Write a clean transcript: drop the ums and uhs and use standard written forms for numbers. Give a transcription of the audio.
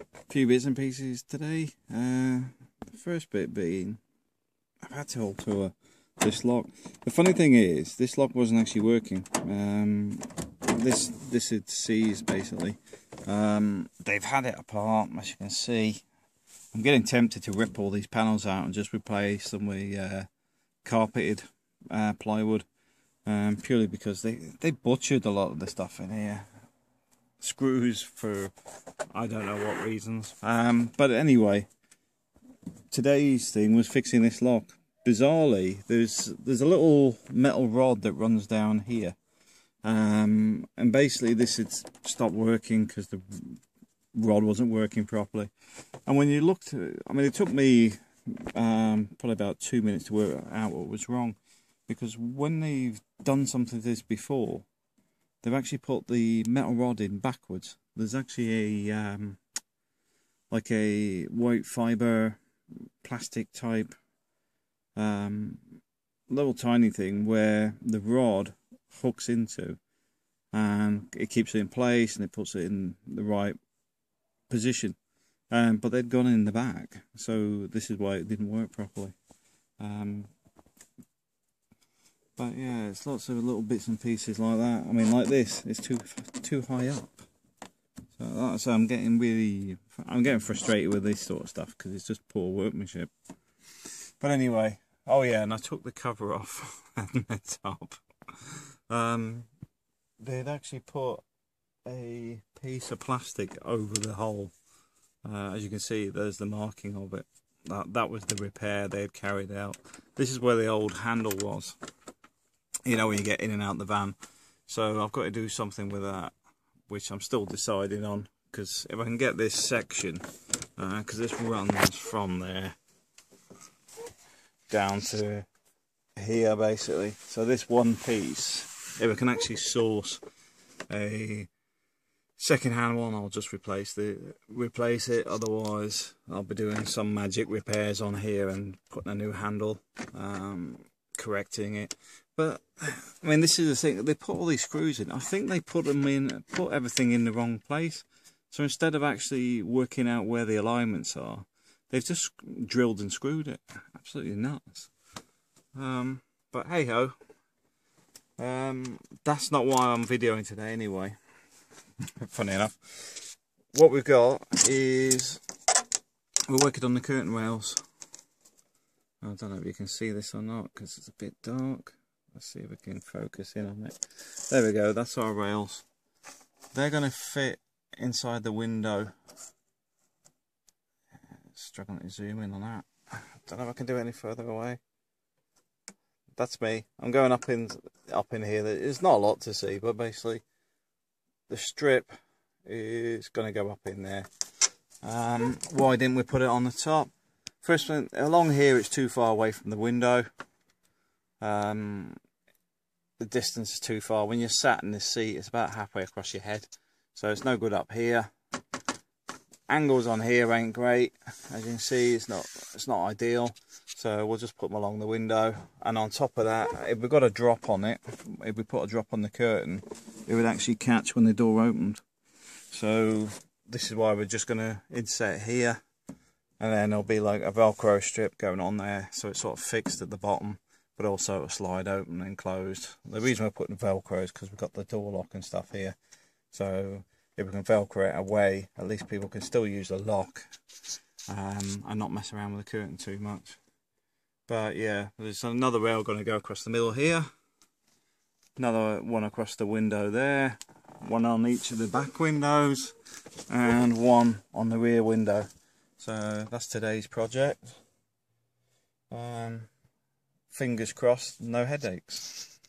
a few bits and pieces today. The first bit being, I've had to alter this lock. The funny thing is, this lock wasn't actually working. This had seized, basically. They've had it apart, as you can see. I'm getting tempted to rip all these panels out and just replace them with carpeted plywood, purely because they butchered a lot of the stuff in here. Screws for I don't know what reasons. But anyway, today's thing was fixing this lock. Bizarrely, there's a little metal rod that runs down here, and basically this had stopped working because the rod wasn't working properly. And when you looked, I mean, it took me probably about 2 minutes to work out what was wrong, because when they've done something to this before, they've actually put the metal rod in backwards. There's actually a like a white fibre plastic type little tiny thing where the rod hooks into, and it keeps it in place and it puts it in the right position. But they'd gone in the back, so this is why it didn't work properly. But yeah, it's lots of little bits and pieces like that. I mean, like this, it's too high up. So that's, I'm getting frustrated with this sort of stuff because it's just poor workmanship. But anyway, oh yeah, and I took the cover off and the top. They'd actually put a piece of plastic over the hole. As you can see, there's the marking of it. That was the repair they had carried out. This is where the old handle was, you know, when you get in and out the van. So I've got to do something with that, which I'm still deciding on, because if I can get this section, because this runs from there down to here basically. So this one piece, if I can actually source a second-hand one, I'll just replace it. Otherwise, I'll be doing some magic repairs on here and putting a new handle, correcting it. But I mean, this is the thing. They put all these screws in. I think they put them in, put everything in the wrong place. So instead of actually working out where the alignments are, they've just drilled and screwed it. Absolutely nuts. But hey ho. That's not why I'm videoing today, anyway. Funny enough, what we've got is we're working on the curtain rails. I don't know if you can see this or not because it's a bit dark. Let's see if we can focus in on it. There we go, that's our rails. They're going to fit inside the window. Struggling to zoom in on that. I don't know if I can do it any further away. That's me. I'm going up in here. There's not a lot to see, but basically the strip is going to go up in there. Why didn't we put it on the top? First thing, along here it's too far away from the window. The distance is too far. When you're sat in this seat, it's about halfway across your head. So it's no good up here. Angles on here ain't great. As you can see, it's not ideal. So we'll just put them along the window. And on top of that, if we've got a drop on it, if we put a drop on the curtain, it would actually catch when the door opened. So this is why we're just going to inset here. And then there'll be like a Velcro strip going on there. So it's sort of fixed at the bottom, but also it'll slide open and closed. The reason we're putting Velcro is because we've got the door lock and stuff here. So if we can Velcro it away, at least people can still use the lock and not mess around with the curtain too much. But yeah, there's another rail going to go across the middle here. Another one across the window there. One on each of the back windows. And one on the rear window. So that's today's project. Fingers crossed, no headaches.